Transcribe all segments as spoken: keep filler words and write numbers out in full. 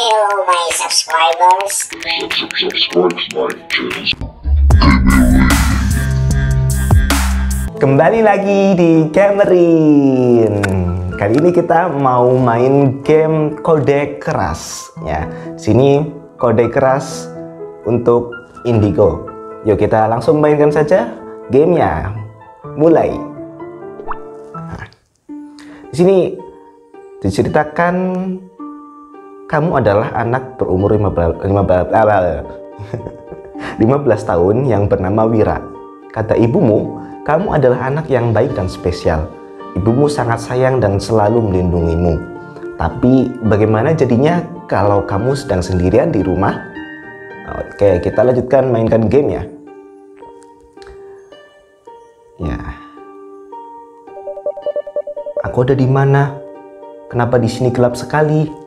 Hello my subscribers. Thank you subscribers my channel. Kembali lagi di Gamerin. Kali ini kita mau main game Kode Keras ya. Sini Kode Keras untuk Indigo. Yuk kita langsung mainkan saja gamenya. Mulai. Nah, di sini diceritakan kamu adalah anak berumur lima belas tahun yang bernama Wira. Kata ibumu, kamu adalah anak yang baik dan spesial. Ibumu sangat sayang dan selalu melindungimu. Tapi bagaimana jadinya kalau kamu sedang sendirian di rumah? Oke, kita lanjutkan mainkan game ya. Ya. Aku ada di mana? Kenapa di sini gelap sekali?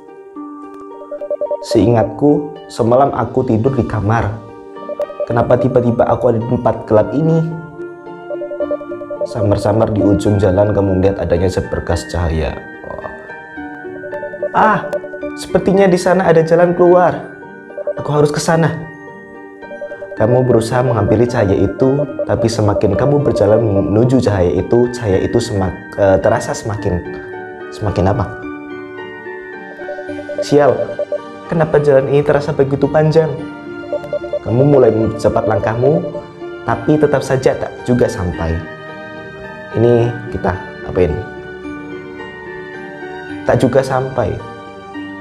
Seingatku, semalam aku tidur di kamar. Kenapa tiba-tiba aku ada di tempat gelap ini? Samar-samar di ujung jalan kamu melihat adanya seberkas cahaya. Oh. Ah, sepertinya di sana ada jalan keluar. Aku harus ke sana. Kamu berusaha menghampiri cahaya itu, tapi semakin kamu berjalan menuju cahaya itu, cahaya itu semak, eh, terasa semakin semakin apa? Sial. Kenapa jalan ini terasa begitu panjang? Kamu mulai mempercepat langkahmu, tapi tetap saja tak juga sampai. Ini kita apain? Tak juga sampai.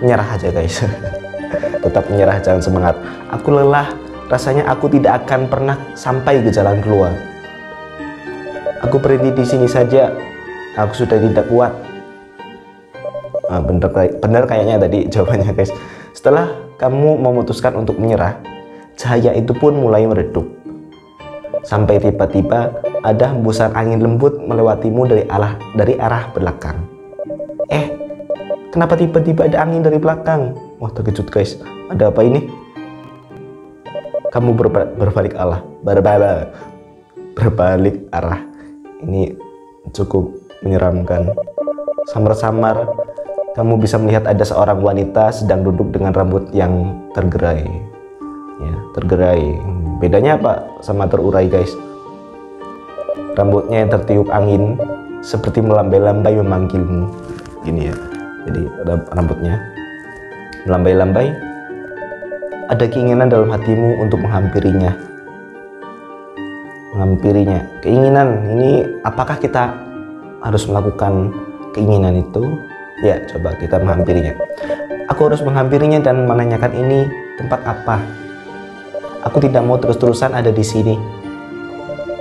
Menyerah aja guys. Tetap menyerah, jangan semangat. Aku lelah, rasanya aku tidak akan pernah sampai ke jalan keluar. Aku berhenti di sini saja. Aku sudah tidak kuat. Ah, bener, bener kayaknya tadi jawabannya guys. Setelah kamu memutuskan untuk menyerah, cahaya itu pun mulai meredup. Sampai tiba-tiba ada hembusan angin lembut melewatimu dari arah, dari arah belakang. Eh, kenapa tiba-tiba ada angin dari belakang? Wah terkejut guys, ada apa ini? Kamu berba berbalik arah, berbalik, berbalik arah. Ini cukup menyeramkan. Samar-samar kamu bisa melihat ada seorang wanita sedang duduk dengan rambut yang tergerai. Ya, tergerai. Bedanya apa sama terurai, guys? Rambutnya yang tertiup angin seperti melambai-lambai memanggilmu. Gini ya. Jadi rambutnya melambai-lambai. Ada keinginan dalam hatimu untuk menghampirinya. Menghampirinya. Keinginan ini, apakah kita harus melakukan keinginan itu? Ya, coba kita menghampirinya. Aku harus menghampirinya dan menanyakan ini tempat apa. Aku tidak mau terus-terusan ada di sini.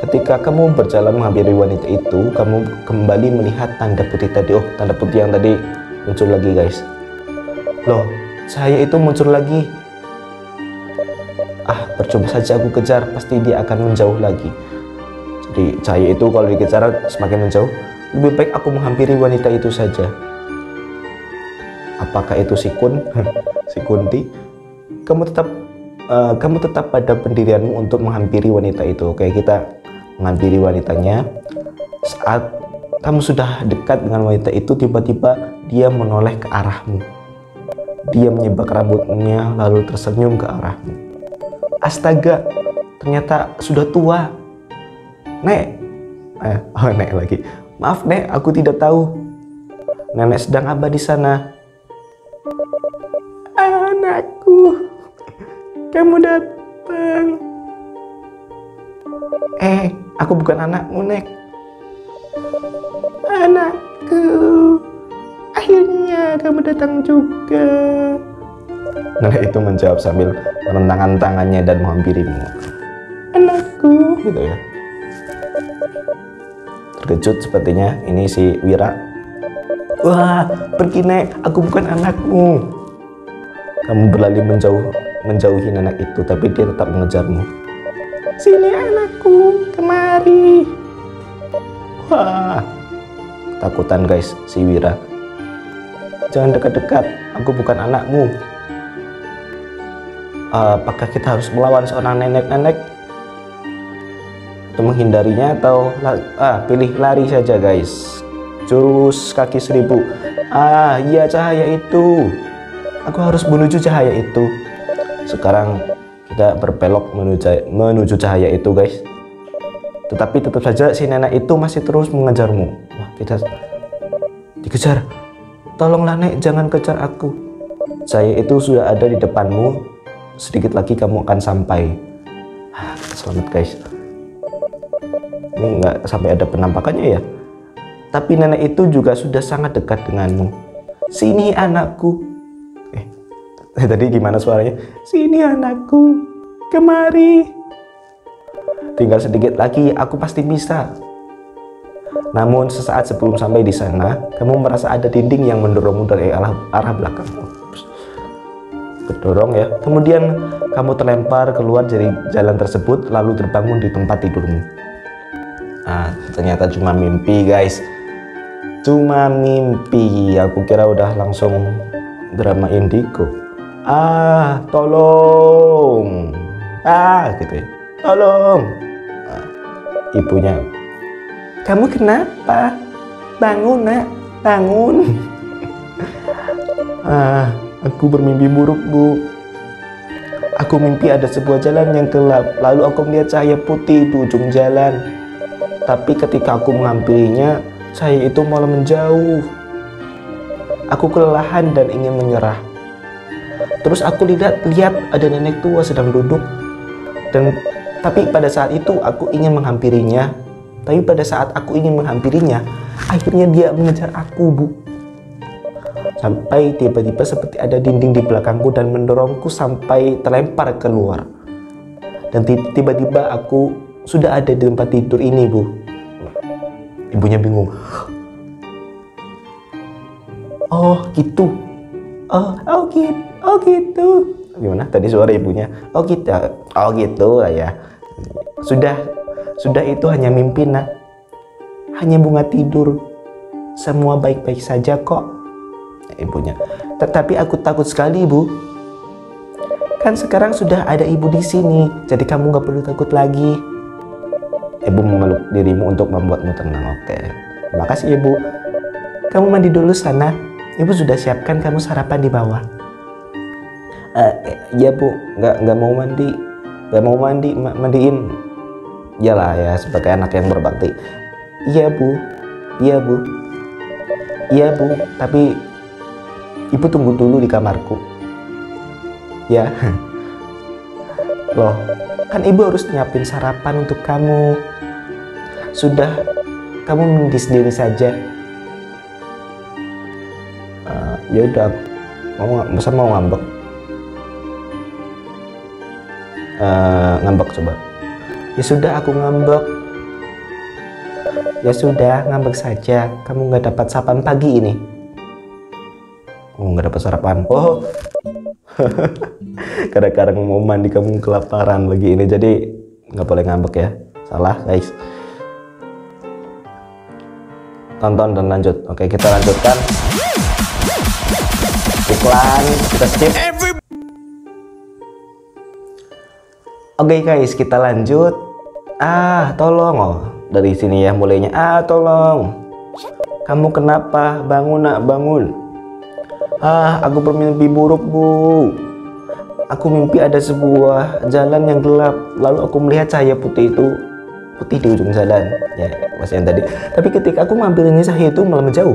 Ketika kamu berjalan menghampiri wanita itu, kamu kembali melihat tanda putih tadi. Oh, tanda putih yang tadi muncul lagi, guys. Loh, cahaya itu muncul lagi. Ah, percuma saja aku kejar, pasti dia akan menjauh lagi. Jadi, cahaya itu kalau dikejar semakin menjauh. Lebih baik aku menghampiri wanita itu saja. Apakah itu si Kun? Si Kunti? Kamu tetap uh, kamu tetap pada pendirianmu untuk menghampiri wanita itu. Oke, kita menghampiri wanitanya. Saat kamu sudah dekat dengan wanita itu, tiba-tiba dia menoleh ke arahmu. Dia menyibak rambutnya lalu tersenyum ke arahmu. Astaga, ternyata sudah tua. Nek. Eh, oh, Nek lagi. Maaf, Nek, aku tidak tahu. Nenek sedang apa di sana? Anakku, kamu datang. Eh, aku bukan anakmu, Nek. Anakku, akhirnya kamu datang juga. Nenek itu menjawab sambil merentangkan tangannya dan menghampirimu. Anakku, gitu ya. Terkejut sepertinya ini si Wira. Wah, pergi, Nek, aku bukan anakmu. Kamu berlari menjauh, menjauhi anak itu, tapi dia tetap mengejarmu. Sini anakku, kemari. Wah, takutan guys, si Wira. Jangan dekat-dekat, aku bukan anakmu. Uh, apakah kita harus melawan seorang nenek-nenek? Untuk menghindarinya atau ah, pilih lari saja guys. Jurus kaki seribu. Ah, iya cahaya itu. Aku harus menuju cahaya itu. Sekarang kita berpelok menuju cahaya itu, guys. Tetapi tetap saja si nenek itu masih terus mengejarmu. Wah, kita dikejar. Tolonglah, Nek, jangan kejar aku. Cahaya itu sudah ada di depanmu. Sedikit lagi kamu akan sampai. Ah, selamat, guys. Ini nggak sampai ada penampakannya ya. Tapi nenek itu juga sudah sangat dekat denganmu. Sini anakku. Eh, tadi gimana suaranya? Sini anakku, kemari. Tinggal sedikit lagi, aku pasti bisa. Namun sesaat sebelum sampai di sana, kamu merasa ada dinding yang mendorongmu dari arah belakangmu. Terdorong ya. Kemudian kamu terlempar keluar dari jalan tersebut, lalu terbangun di tempat tidurmu. Ah, ternyata cuma mimpi, guys. Cuma mimpi, aku kira udah langsung drama Indigo. Ah, tolong. Ah, gitu ya. Tolong. Ah, ibunya. Kamu kenapa? Bangun, Nak. Bangun. Ah, aku bermimpi buruk, Bu. Aku mimpi ada sebuah jalan yang gelap. Lalu aku melihat cahaya putih di ujung jalan. Tapi ketika aku menghampirinya, cahaya itu malah menjauh. Aku kelelahan dan ingin menyerah. Terus aku lihat lihat ada nenek tua sedang duduk. Dan tapi pada saat itu aku ingin menghampirinya. Tapi pada saat aku ingin menghampirinya, akhirnya dia mengejar aku, Bu. Sampai tiba-tiba seperti ada dinding di belakangku dan mendorongku sampai terlempar keluar. Dan tiba-tiba aku sudah ada di tempat tidur ini, Bu. Ibunya bingung. Oh gitu. Oh, oh gitu. Oh gitu. Gimana tadi suara ibunya? Oh gitu. Oh gitu lah ya. Sudah, sudah itu hanya mimpi, Nak. Hanya bunga tidur. Semua baik-baik saja kok. Ibunya. Tetapi aku takut sekali, Bu. Kan sekarang sudah ada ibu di sini. Jadi kamu nggak perlu takut lagi. Ibu memeluk dirimu untuk membuatmu tenang. Oke, terima kasih, Ibu. Kamu mandi dulu sana. Ibu sudah siapkan kamu sarapan di bawah. Uh, ya, Bu. Nggak, nggak mau mandi. Nggak mau mandi. Ma mandiin. Iyalah ya, sebagai anak yang berbakti. Iya, Bu. Iya, Bu. Iya, Bu. Tapi Ibu tunggu dulu di kamarku. Ya. Loh, kan Ibu harus nyiapin sarapan untuk kamu. Sudah, kamu mandi sendiri saja. Uh, ya udah, mau masa mau ngambek? Uh, ngambek coba. Ya sudah, aku ngambek. Ya sudah, ngambek saja. Kamu nggak dapat sarapan pagi ini. Oh, nggak dapat sarapan. Oh. Kadang-kadang mau mandi kamu kelaparan lagi ini, jadi nggak boleh ngambek ya. Salah, guys. Tonton dan lanjut. Oke, kita lanjutkan. Iklan kita skip. Oke, guys, kita lanjut. Ah, tolong. Oh, dari sini ya mulainya. Ah, tolong. Kamu kenapa? Bangun, Nak, bangun. Ah, aku bermimpi buruk, Bu. Aku mimpi ada sebuah jalan yang gelap. Lalu aku melihat cahaya putih itu, putih di ujung jalan. Ya, masih yang tadi. Tapi ketika aku mengambilnya, cahaya itu malah menjauh.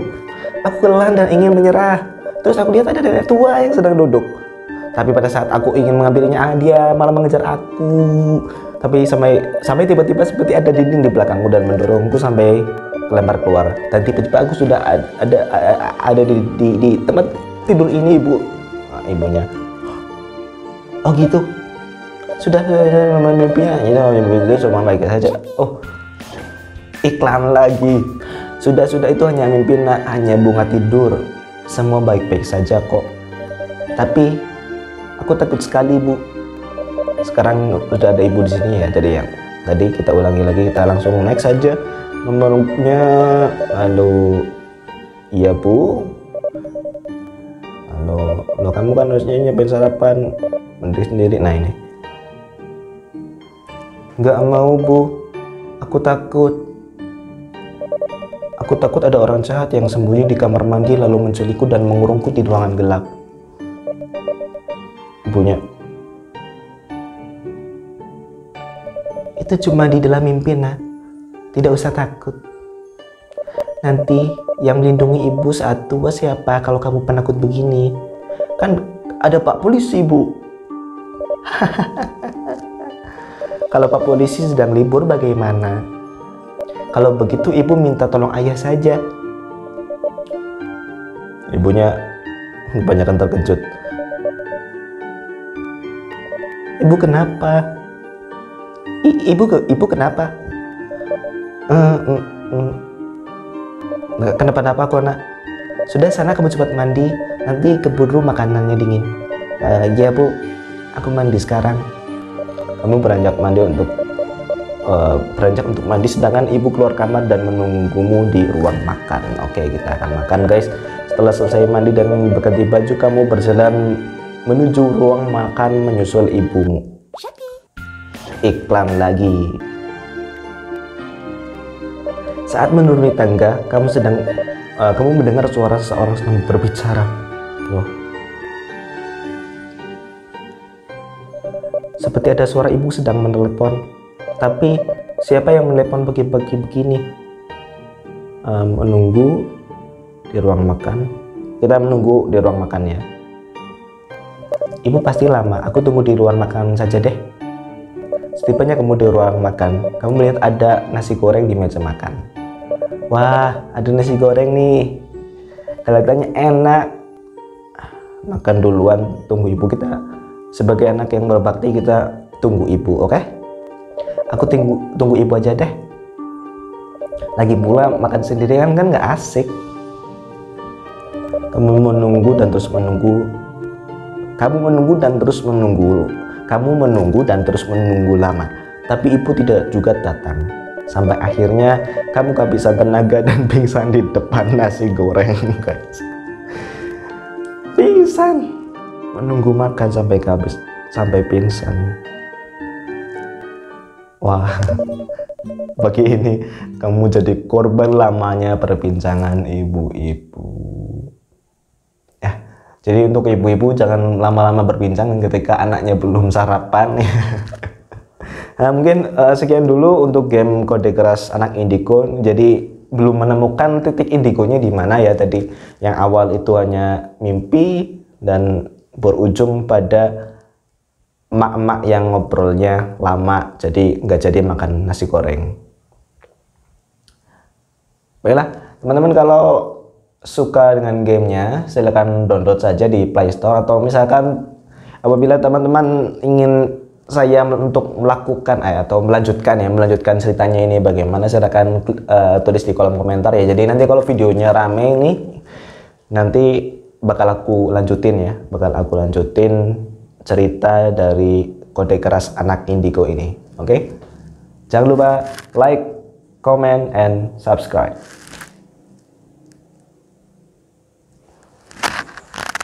Aku kelelahan dan ingin menyerah. Terus aku lihat ada nenek tua yang sedang duduk. Tapi pada saat aku ingin mengambilnya, dia malah mengejar aku. Tapi sampai sampai tiba-tiba seperti ada dinding di belakangku dan mendorongku sampai lempar keluar. Dan tiba-tiba aku sudah ada ada, ada di, di, di tempat tidur ini, Bu. Nah, ibunya. Oh gitu. Sudah, mimpinya itu cuma baik saja. Oh, iklan lagi. Sudah, sudah itu hanya mimpi, Nak. Hanya bunga tidur. Semua baik-baik saja kok. Tapi aku takut sekali, Bu. Sekarang sudah ada ibu di sini ya. Jadi yang tadi kita ulangi lagi, kita langsung naik saja memeluknya. Halo. Iya, Bu. Halo. Loh, kamu kan harusnya nyiapin sarapan. Mandi sendiri. Nah, ini nggak mau, Bu. Aku takut. Aku takut ada orang jahat yang sembunyi di kamar mandi lalu menculikku dan mengurungku di ruangan gelap. punya. Itu cuma di dalam mimpi, Nak. Tidak usah takut. Nanti yang melindungi ibu saat tua siapa kalau kamu penakut begini? Kan ada Pak Polisi, Bu. Kalau Pak Polisi sedang libur bagaimana? Kalau begitu ibu minta tolong ayah saja. Ibunya kebanyakan terkejut. Ibu kenapa? I, ibu ibu kenapa? Uh, uh, uh. Kenapa-napa kok, Nak? Sudah, sana kamu cepat mandi. Nanti keburu makanannya dingin. Uh, ya Bu, aku mandi sekarang. Kamu beranjak mandi untuk uh, beranjak untuk mandi, sedangkan ibu keluar kamar dan menunggumu di ruang makan. Oke, kita akan makan, guys. Setelah selesai mandi dan berganti baju, kamu berjalan menuju ruang makan menyusul ibumu. Iklan lagi. Saat menuruni tangga, kamu sedang uh, kamu mendengar suara seseorang sedang berbicara. Wah. Seperti ada suara ibu sedang menelepon. Tapi siapa yang menelepon pagi-pagi begini? Uh, menunggu di ruang makan. Kita menunggu di ruang makannya. Ibu pasti lama. Aku tunggu di ruang makan saja deh. Setibanya kamu di ruang makan, kamu melihat ada nasi goreng di meja makan. Wah, ada nasi goreng nih. Kelihatannya enak. Makan duluan, tunggu ibu. Kita sebagai anak yang berbakti, kita tunggu ibu, oke? Aku tunggu tunggu ibu aja deh. Lagi pula makan sendirian kan nggak asik. Kamu menunggu dan terus menunggu. Kamu menunggu dan terus menunggu. Kamu menunggu dan terus menunggu lama, tapi ibu tidak juga datang. Sampai akhirnya kamu kehabisan tenaga dan pingsan di depan nasi goreng, guys. Pingsan, menunggu makan sampai habis, sampai pingsan. Wah, bagi ini kamu jadi korban lamanya perbincangan ibu-ibu. Jadi untuk ibu-ibu jangan lama-lama berbincang ketika anaknya belum sarapan. Nah, mungkin uh, sekian dulu untuk game Kode Keras Anak Indigo. Jadi belum menemukan titik indigonya di mana ya tadi. Yang awal itu hanya mimpi dan berujung pada emak-emak yang ngobrolnya lama. Jadi nggak jadi makan nasi goreng. Baiklah, teman-teman, kalau suka dengan gamenya silahkan download saja di Play Store, atau misalkan apabila teman-teman ingin saya untuk melakukan atau melanjutkan ya melanjutkan ceritanya ini bagaimana, silahkan uh, tulis di kolom komentar ya. Jadi nanti kalau videonya rame ini nanti bakal aku lanjutin ya bakal aku lanjutin cerita dari Kode Keras Anak Indigo ini. Oke, jangan lupa like, comment, and subscribe.